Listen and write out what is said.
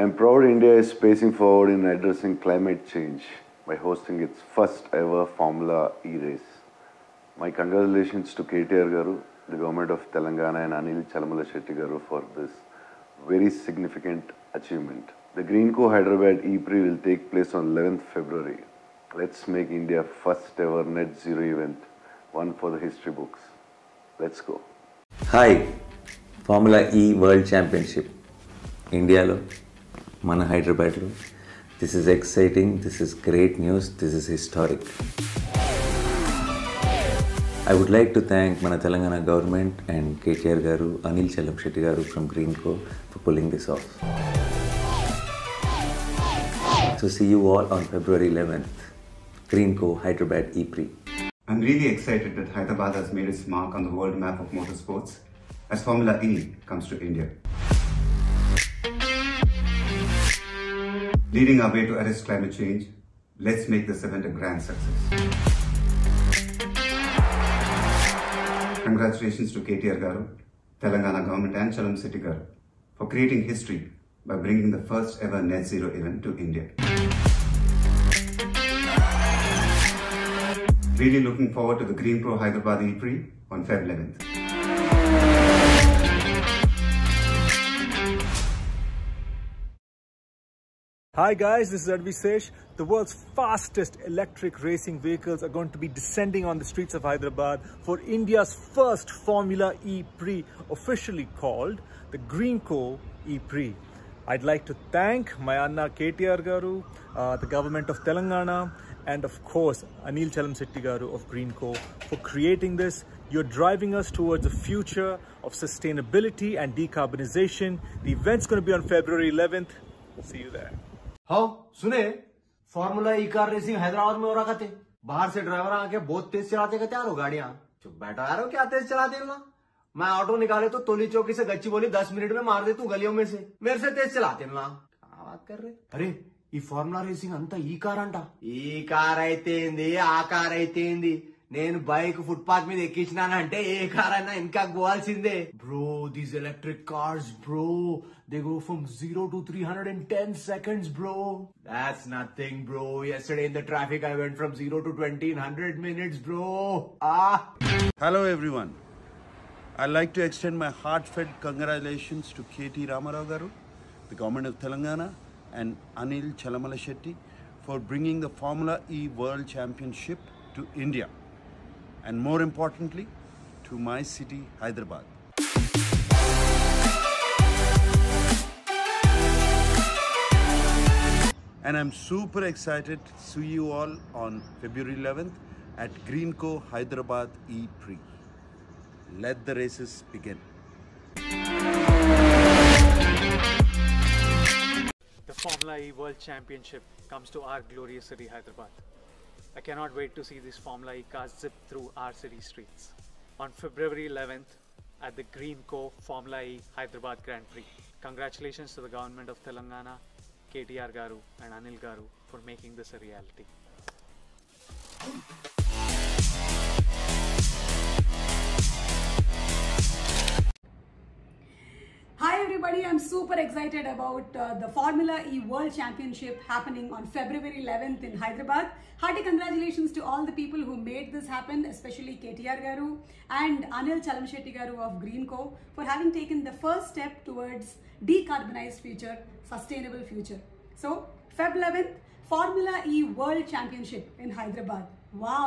I am proud India is pacing forward in addressing climate change by hosting its first ever Formula E race. My congratulations to KTR Garu, the government of Telangana, and Anil Chalamalasetty Garu for this very significant achievement. The Greenko Hyderabad E Prix will take place on 11th February. Let's make India first ever net zero event, one for the history books. Let's go. Hi, Formula E World Championship, India lo, mana Hyderabad lo. This is exciting, this is great news, this is historic. I would like to thank Mana Telangana government and KTR Garu, Anil Chalamalasetty Garu from Greenko for pulling this off. So see you all on February 11th, Greenko Hyderabad E Prix. I'm really excited that Hyderabad has made its mark on the world map of motorsports as Formula E comes to India, leading our way to arrest climate change. Let's make this event a grand success. Congratulations to KTR Garu, Telangana government and Chalamalasetty Garu for creating history by bringing the first ever net zero event to India. Really looking forward to the Greenko Hyderabad E Prix on Feb 11th. Hi guys, this is Advi Sesh. The world's fastest electric racing vehicles are going to be descending on the streets of Hyderabad for India's first Formula E Prix, officially called the Greenko E Prix. I'd like to thank my Anna KTR Garu, the government of Telangana, and of course Anil Chalamalasetty Garu of Greenko for creating this. You're driving us towards a future of sustainability and decarbonization. The event's going to be on February 11th. See you there. हाँ सुने formula E car racing Hyderabad में हो रहा थे। बाहर से driver आके बहुत तेज चलाते कहते यार हो गाड़ियां चुप बैठा यार हो क्या तेज चलाते हो ना। मैं ऑटो निकाले तो तोली चौकी से गच्ची बोली 10 मिनट में मार दे तू गलियों में से मेरे से तेज चलाते ना क्या बात कर रहे। अरे ये फॉर्मूला रेसिंग अंत ई कार अंट ई कार अयिंदी आ कार अयिंदी నేను బైక్ ఫుట్పాత్ మీద ఎక్కించినాను అంటే ఏ కార్ అయినా ఇంకా పోవాల్సిందే bro these electric cars bro they go from 0 to 310 seconds bro that's nothing bro yesterday in the traffic I went from 0 to 20 in 100 minutes bro hello everyone I like to extend my heartfelt congratulations to KT Ramarao garu the government of Telangana and Anil Chalamalasetty for bringing the formula E world championship to India. And more importantly, to my city, Hyderabad. And I'm super excited to see you all on February 11th at Greenko Hyderabad E Prix. Let the races begin. The Formula E World Championship comes to our glorious city, Hyderabad. I cannot wait to see these Formula E cars zip through our city streets on February 11th at the Greenko Formula E Hyderabad Grand Prix. Congratulations to the government of Telangana, KTR Garu and Anil Garu for making this a reality. Hi everybody, I'm super excited about the Formula E World Championship happening on February 11th in Hyderabad. Hearty congratulations to all the people who made this happen, especially KTR Garu and Anil Chalamalasetty Garu of Greenko for having taken the first step towards decarbonized future, sustainable future. So Feb 11th, Formula E World Championship in Hyderabad. Wow!